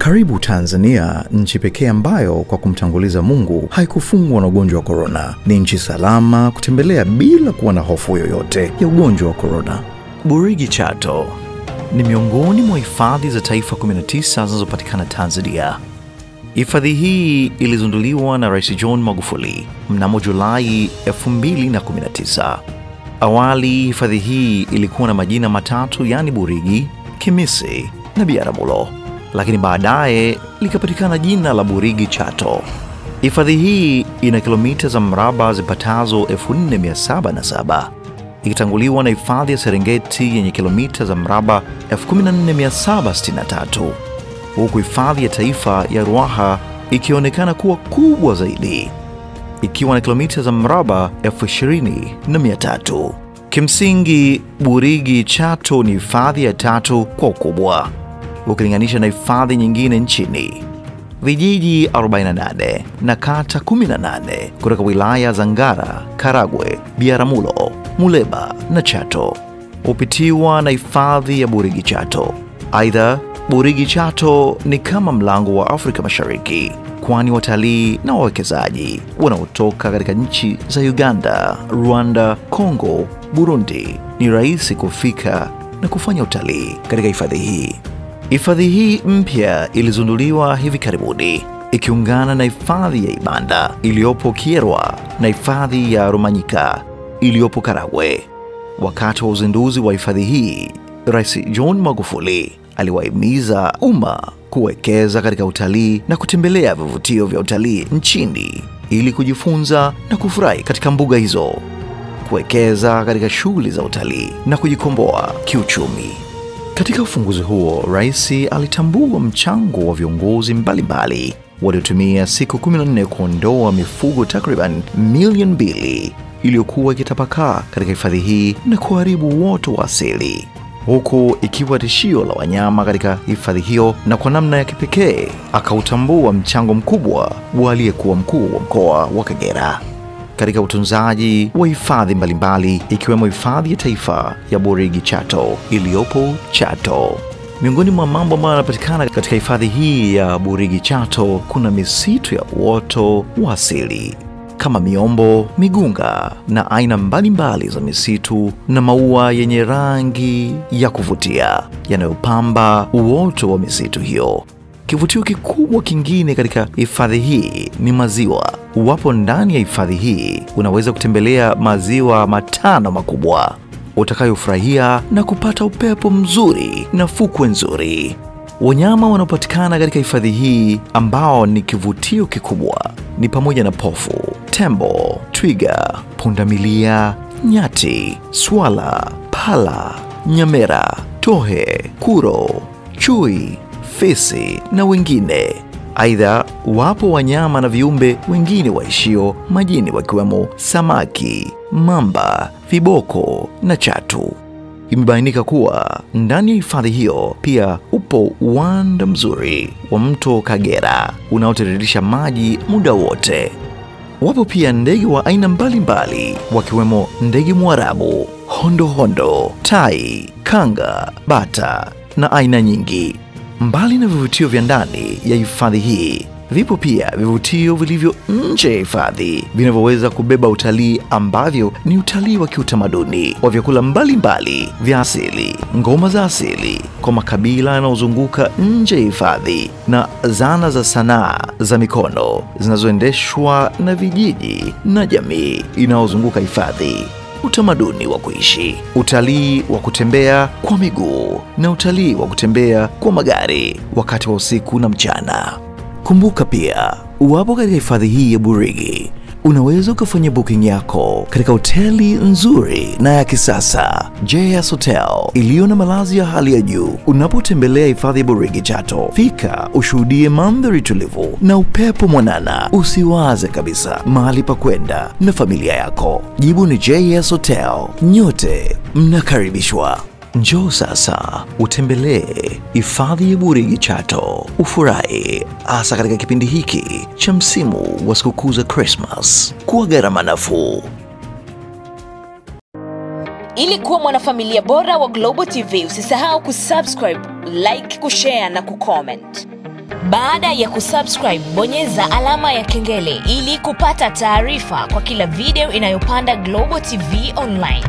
Karibu Tanzania, nchi pekee ambayo kwa kumtanguliza Mungu haikufungwa na ugonjwa wa corona. Ni nchi salama kutembelea bila kuwa na hofu yoyote ya ugonjwa wa corona. Burigi Chato ni miongoni mwa hifadhi za taifa 19 zinazopatikana Tanzania. Hifadhi hii ilizunduliwa na Rais John Magufuli mnamo Julai 2019. Awali hifadhi hii ilikuwa na majina matatu, yani Burigi, Kimisi na Biaramulo. Lakini baadaye likapatikana jina la Burigi Chato. Hifadhi hii ina kilomita za mraba zipatazo 4777, ikitanguliwa na hifadhi ya Serengeti yenye kilomita za mraba 14763, huku hifadhi ya taifa ya Ruaha ikionekana kuwa kubwa zaidi, ikiwa na kilomita za mraba 20,300. Kimsingi Burigi Chato ni hifadhi ya tatu kwa ukubwa ukilinganisha na hifadhi nyingine nchini. Vijiji 48 na kata 18 kutoka wilaya za Ngara, Karagwe, Biaramulo, Muleba na Chato upitiwa na hifadhi ya Burigi Chato. Aidha, Burigi Chato ni kama mlango wa Afrika Mashariki, kwani watalii na wawekezaji wanaotoka katika nchi za Uganda, Rwanda, Kongo, Burundi ni rahisi kufika na kufanya utalii katika hifadhi hii. Hifadhi hii mpya ilizunduliwa hivi karibuni ikiungana na hifadhi ya Ibanda iliyopo Kagera na hifadhi ya Rumanyika iliyopo Karagwe. Wakati wa uzinduzi wa hifadhi hii, Rais John Magufuli aliwahimiza umma kuwekeza katika utalii na kutembelea vivutio vya utalii nchini ili kujifunza na kufurahi katika mbuga hizo, kuwekeza katika shughuli za utalii na kujikomboa kiuchumi. Katika ufunguzi huo, Rais alitambua mchango wa viongozi mbalimbali waliotumia siku 14 kuondoa mifugo takriban milioni 2 iliyokuwa ikitapakaa katika hifadhi hii na kuharibu uoto wa asili, huku ikiwa tishio la wanyama katika hifadhi hiyo. Na kwa namna ya kipekee akautambua mchango mkubwa wa aliyekuwa mkuu wa mkoa wa Kagera katika utunzaji wa hifadhi mbalimbali, ikiwemo hifadhi ya taifa ya Burigi Chato iliyopo Chato. Miongoni mwa mambo ambayo yanapatikana katika hifadhi hii ya Burigi Chato, kuna misitu ya uoto wa asili kama miombo, migunga na aina mbalimbali za misitu na maua yenye rangi ya kuvutia yanayopamba uoto wa misitu hiyo. Kivutio kikubwa kingine katika hifadhi hii ni maziwa. Uwapo ndani ya hifadhi hii, unaweza kutembelea maziwa 5 makubwa utakayofurahia na kupata upepo mzuri na fukwe nzuri. Wanyama wanaopatikana katika hifadhi hii ambao ni kivutio kikubwa ni pamoja na pofu, tembo, twiga, pundamilia, nyati, swala, pala, nyamera, tohe, kuro, chui, fisi na wengine. Aidha, wapo wanyama na viumbe wengine waishio majini wakiwemo samaki, mamba, viboko na chatu. Imebainika kuwa ndani ya hifadhi hiyo pia upo uwanda mzuri wa mto Kagera unaotiririsha maji muda wote. Wapo pia ndege wa aina mbalimbali wakiwemo ndege Mwarabu, hondo, tai, kanga, bata na aina nyingi. Mbali na vivutio vya ndani ya hifadhi hii, vipo pia vivutio vilivyo nje ya hifadhi vinavyoweza kubeba utalii, ambavyo ni utalii wa kiutamaduni wa vyakula mbalimbali vya asili, ngoma za asili kwa makabila yanayozunguka nje ya hifadhi, na zana za sanaa za mikono zinazoendeshwa na vijiji na jamii inayozunguka hifadhi. Utamaduni wa kuishi, utalii wa kutembea kwa miguu na utalii wa kutembea kwa magari wakati wa usiku na mchana. Kumbuka pia, uwapo katika hifadhi hii ya Burigi, unaweza kufanya booking yako katika hoteli nzuri na ya kisasa, JS Hotel iliyo na malazi ya hali ya juu. Unapotembelea hifadhi ya Burigi Chato, fika ushuhudie mandhari tulivu na upepo mwanana. Usiwaze kabisa mahali pa kwenda na familia yako. Jibu ni JS Hotel. Nyote mnakaribishwa. Njoo sasa utembelee hifadhi ya Burigi Chato, ufurahi hasa katika kipindi hiki cha msimu wa sikukuu za Christmas kwa gharama nafuu. Ili kuwa mwanafamilia bora wa Global TV, usisahau kusubscribe, like, kushare na kucomment. Baada ya kusubscribe, bonyeza alama ya kengele ili kupata taarifa kwa kila video inayopanda Global TV Online.